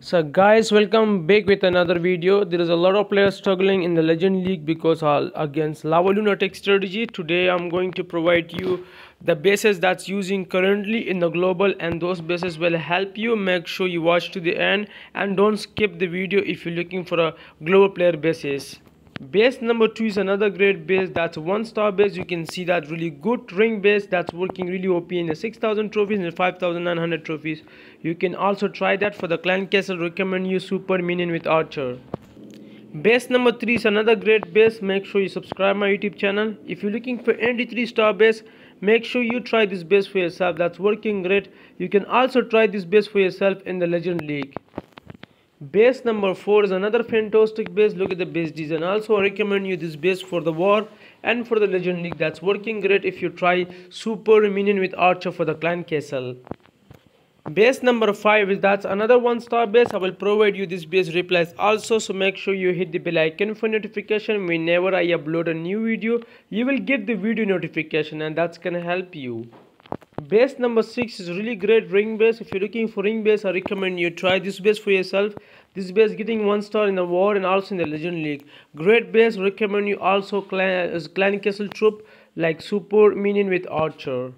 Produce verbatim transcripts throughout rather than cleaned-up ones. So guys, welcome back with another video. There is a lot of players struggling in the Legend League because all against LavaLoon attack strategy. Today I'm going to provide you the bases that's using currently in the global, and those bases will help you. Make sure you watch to the end and don't skip the video if you're looking for a global player bases. Base number two is another great base. That's one star base. You can see that really good ring base that's working really O P in the six thousand trophies and five thousand nine hundred trophies. You can also try that for the clan castle. Recommend you super minion with archer. Base number three is another great base. Make sure you subscribe my YouTube channel. If you're looking for any three star base, make sure you try this base for yourself. That's working great. You can also try this base for yourself in the Legend League. Base number four is another fantastic base. Look at the base design. Also I recommend you this base for the war and for the Legend League. That's working great if you try super minion with archer for the clan castle. Base number five is that's another one star base. I will provide you this base replies also, so make sure you hit the bell icon for notification. Whenever I upload a new video, you will get the video notification, and that's gonna help you. Base number six is really great ring base. If you're looking for ring base, I recommend you try this base for yourself. This base getting one star in the war and also in the Legend League. Great base. Recommend you also clan, uh, clan castle troop like super minion with archer.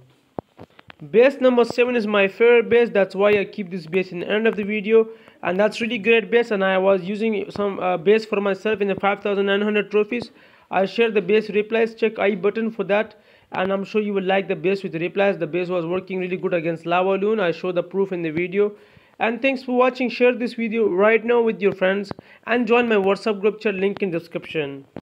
Base number seven is my favorite base. That's why I keep this base in the end of the video, and that's really great base. And I was using some uh, base for myself in the five thousand nine hundred trophies. I share the base replies. Check I button for that. And I'm sure you will like the base with the replies. The base was working really good against LavaLoon. I show the proof in the video. And thanks for watching. Share this video right now with your friends and join my WhatsApp group chat, link in description.